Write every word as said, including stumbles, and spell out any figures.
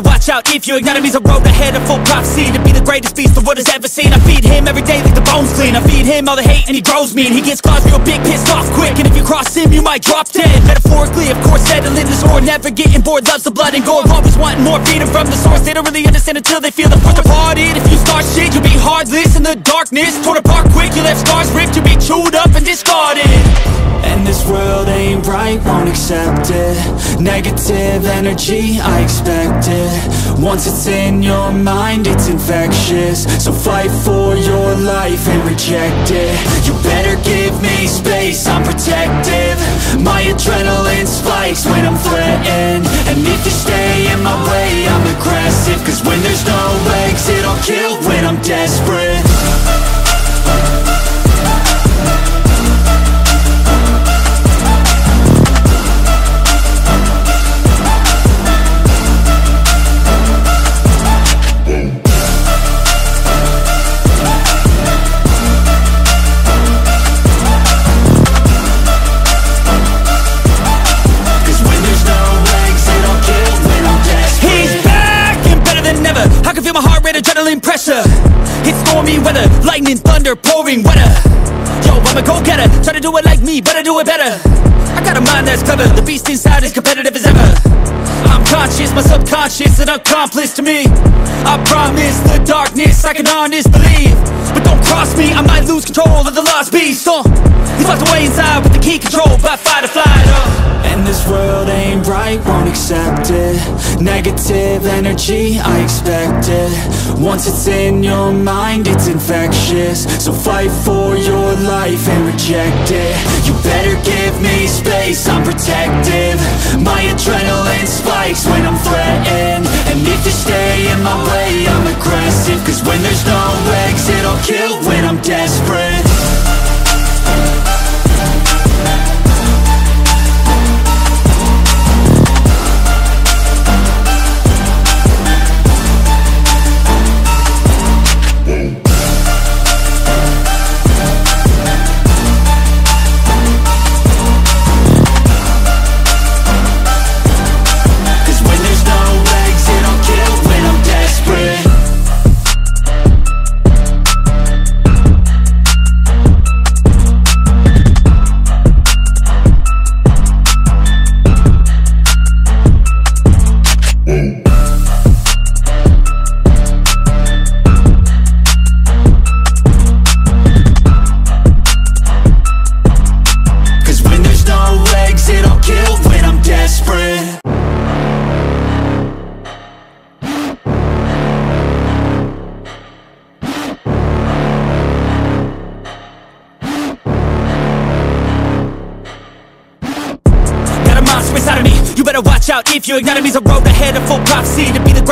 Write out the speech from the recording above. better watch out if your enemy's a road ahead of full prophecy. To be the greatest beast the world has ever seen. I feed him every day like the bones clean. I feed him all the hate and he grows mean. He gets claws real big, pissed off quick. And if you cross him, you might drop dead. Metaphorically, of course, settling the score. Never getting bored, loves the blood and gore. Always wanting more, freedom from the source. They don't really understand until they feel the force departed. If you start shit, you'll be heartless in the darkness. Torn apart quick, you left scars ripped. You'll be chewed up and discarded. And this world ain't right, won't accept it. Negative energy, I expect it. Once it's in your mind, it's infectious. So fight for your life and reject it. You better give me space, I'm protective. My adrenaline spikes when I'm threatened. And if you stay in my way, I'm aggressive. Cause when there's no exit, I'll kill when I'm desperate. Adrenaline pressure, it's stormy weather, lightning, thunder, pouring weather. Yo, I'm a go-getter, try to do it like me, but I do it better. I got a mind that's clever, the beast inside is competitive as ever. I'm conscious, my subconscious, an accomplice to me. I promise the darkness, I can honest believe. But don't cross me, I might lose control of the lost beast. So, he's locked away inside with the key controlled by fight or flight. Uh. And this world ain't right, won't accept it. Negative energy, I expect it. Once it's in your mind, it's infectious. So fight for your life and reject it. You better give me space, I'm protective. My adrenaline spikes when I'm threatened. And if you stay in my way, I'm aggressive. Cause when there's no exit, I'll kill when I'm desperate. Watch out if your enemy's a road ahead of full prophecy to be the greatest.